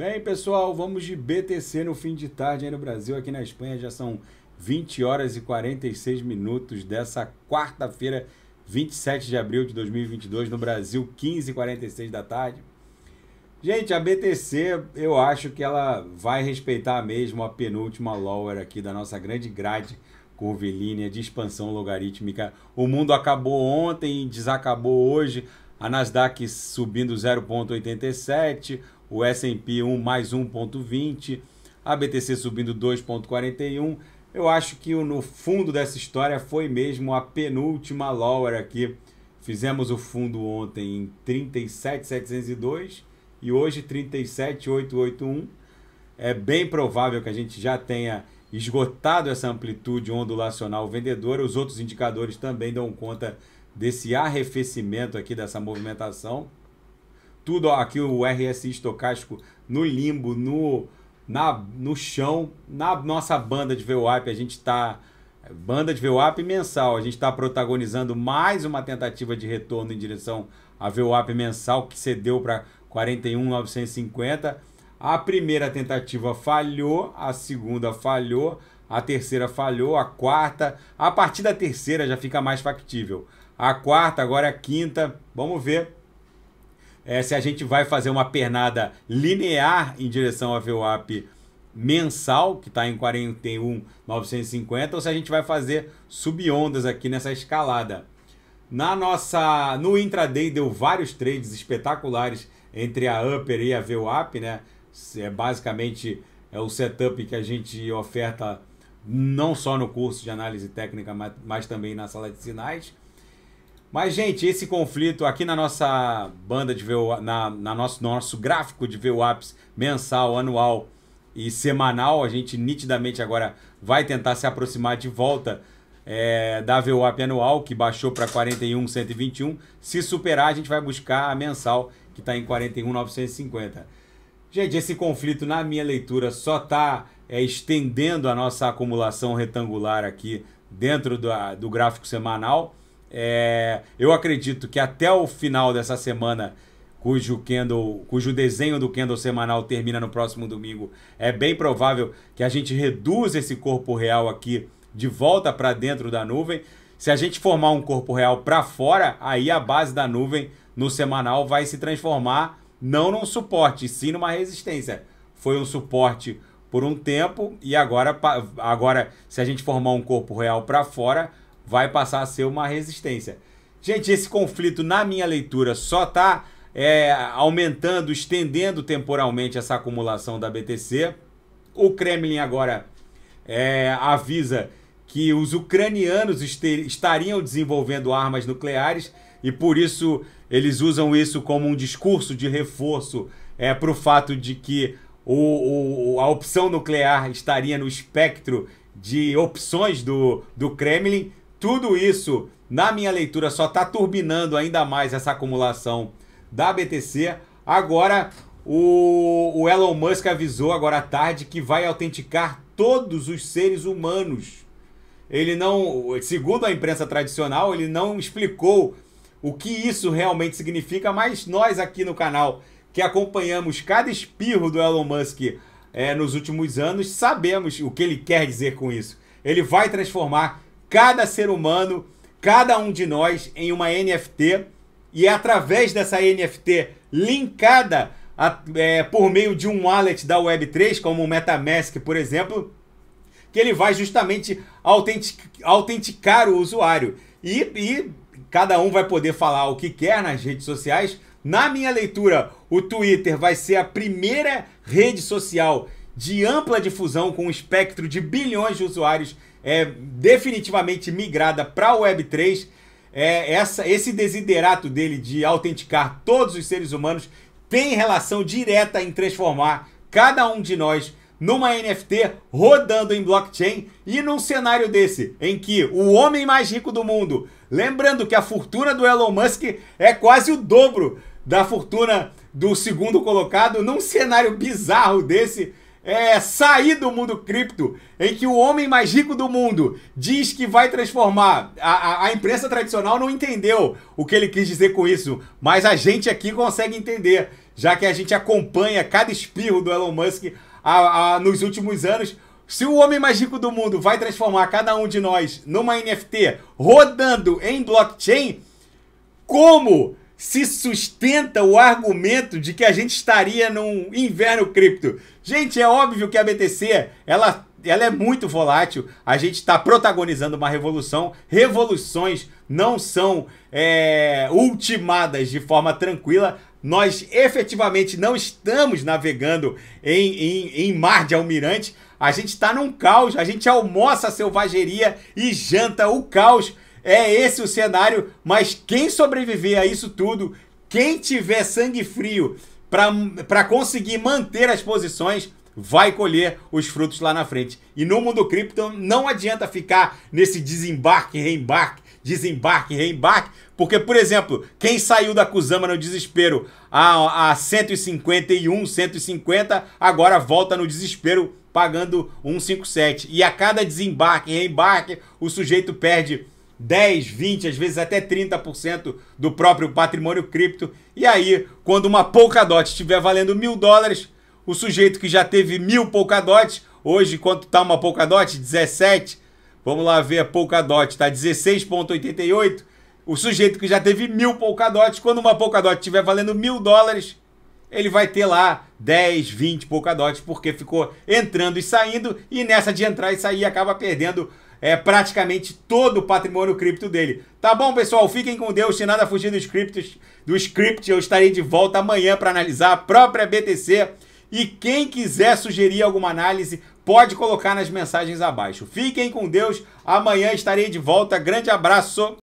Bem, pessoal, vamos de BTC no fim de tarde aí no Brasil. Aqui na Espanha já são 20 horas e 46 minutos dessa quarta-feira, 27 de abril de 2022, no Brasil, 15h46 da tarde. Gente, a BTC, eu acho que ela vai respeitar mesmo a penúltima lower aqui da nossa grande grade curvilínea de expansão logarítmica. O mundo acabou ontem, desacabou hoje. A Nasdaq subindo 0,87, o S&P mais 1,20, a BTC subindo 2,41. Eu acho que no fundo dessa história foi mesmo a penúltima lower aqui. Fizemos o fundo ontem em 37.702 e hoje 37.881. É bem provável que a gente já tenha esgotado essa amplitude ondulacional vendedora. Os outros indicadores também dão conta desse arrefecimento aqui, dessa movimentação. Tudo ó, aqui o RSI estocástico no limbo, no chão. Na nossa banda de VWAP, a gente está... Banda de VWAP mensal, a gente está protagonizando mais uma tentativa de retorno em direção à VWAP mensal, que cedeu para 41.950. A primeira tentativa falhou, a segunda falhou, a terceira falhou, a quarta... A partir da terceira já fica mais factível. A quarta, agora a quinta, vamos ver. Se a gente vai fazer uma pernada linear em direção à VWAP mensal, que está em 41.950, ou se a gente vai fazer subondas aqui nessa escalada. No intraday deu vários trades espetaculares entre a Upper e a VWAP, né? Basicamente é o setup que a gente oferta não só no curso de análise técnica, mas também na sala de sinais. Mas, gente, esse conflito aqui na nossa banda de VWAP, nosso gráfico de VWAPs mensal, anual e semanal, a gente nitidamente agora vai tentar se aproximar de volta da VWAP anual, que baixou para 41.121. Se superar, a gente vai buscar a mensal, que está em 41.950. Gente, esse conflito, na minha leitura, só está estendendo a nossa acumulação retangular aqui dentro do gráfico semanal. Eu acredito que até o final dessa semana, cujo desenho do candle semanal termina no próximo domingo, é bem provável que a gente reduza esse corpo real aqui de volta para dentro da nuvem. Se a gente formar um corpo real para fora, aí a base da nuvem no semanal vai se transformar não num suporte, sim numa resistência. Foi um suporte por um tempo e agora se a gente formar um corpo real para fora, vai passar a ser uma resistência. Gente, esse conflito, na minha leitura, só está aumentando, estendendo temporalmente essa acumulação da BTC. O Kremlin agora avisa que os ucranianos estariam desenvolvendo armas nucleares e, por isso, eles usam isso como um discurso de reforço para o fato de que a opção nuclear estaria no espectro de opções do Kremlin. Tudo isso, na minha leitura, só está turbinando ainda mais essa acumulação da BTC. Agora, o Elon Musk avisou agora à tarde que vai autenticar todos os seres humanos. Ele não, segundo a imprensa tradicional, ele não explicou o que isso realmente significa, mas nós aqui no canal, que acompanhamos cada espirro do Elon Musk nos últimos anos, sabemos o que ele quer dizer com isso. Ele vai transformar cada ser humano, cada um de nós, em uma NFT, e através dessa NFT linkada por meio de um wallet da Web3, como o MetaMask, por exemplo, que ele vai justamente autenticar o usuário. E cada um vai poder falar o que quer nas redes sociais. Na minha leitura, o Twitter vai ser a primeira rede social de ampla difusão com um espectro de bilhões de usuários, definitivamente migrada para o Web3. Esse desiderato dele de autenticar todos os seres humanos tem relação direta em transformar cada um de nós numa NFT rodando em blockchain, e num cenário desse, em que o homem mais rico do mundo, lembrando que a fortuna do Elon Musk é quase o dobro da fortuna do segundo colocado, num cenário bizarro desse, sair do mundo cripto, em que o homem mais rico do mundo diz que vai transformar. A imprensa tradicional não entendeu o que ele quis dizer com isso, mas a gente aqui consegue entender. já que a gente acompanha cada espirro do Elon Musk nos últimos anos. Se o homem mais rico do mundo vai transformar cada um de nós numa NFT rodando em blockchain, como se sustenta o argumento de que a gente estaria num inverno cripto? Gente, é óbvio que a BTC, ela é muito volátil. A gente está protagonizando uma revolução. Revoluções não são ultimadas de forma tranquila. Nós efetivamente não estamos navegando em mar de almirante. A gente está num caos, a gente almoça a selvageria e janta o caos. É esse o cenário, mas quem sobreviver a isso tudo, quem tiver sangue frio para conseguir manter as posições, vai colher os frutos lá na frente. E no mundo cripto não adianta ficar nesse desembarque, reembarque, porque, por exemplo, quem saiu da Kusama no desespero a 151, 150, agora volta no desespero pagando 157. E a cada desembarque e reembarque, o sujeito perde 10, 20, às vezes até 30% do próprio patrimônio cripto. E aí, quando uma Polkadot estiver valendo $1.000, o sujeito que já teve 1.000 Polkadots, hoje quanto está uma Polkadot? 17. Vamos lá ver a Polkadot, está 16,88. O sujeito que já teve 1.000 Polkadots, quando uma Polkadot estiver valendo $1.000, ele vai ter lá 10, 20 Polkadots, porque ficou entrando e saindo, e nessa de entrar e sair acaba perdendo praticamente todo o patrimônio cripto dele. Tá bom, pessoal? Fiquem com Deus, se nada fugir do script, eu estarei de volta amanhã para analisar a própria BTC, e quem quiser sugerir alguma análise, pode colocar nas mensagens abaixo. Fiquem com Deus, amanhã estarei de volta, grande abraço!